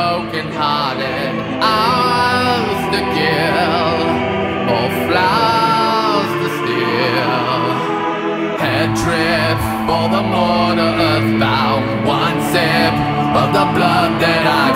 broken-hearted arms to kill, or flowers to steal. Head trip for the mortal earthbound, one sip of the blood that I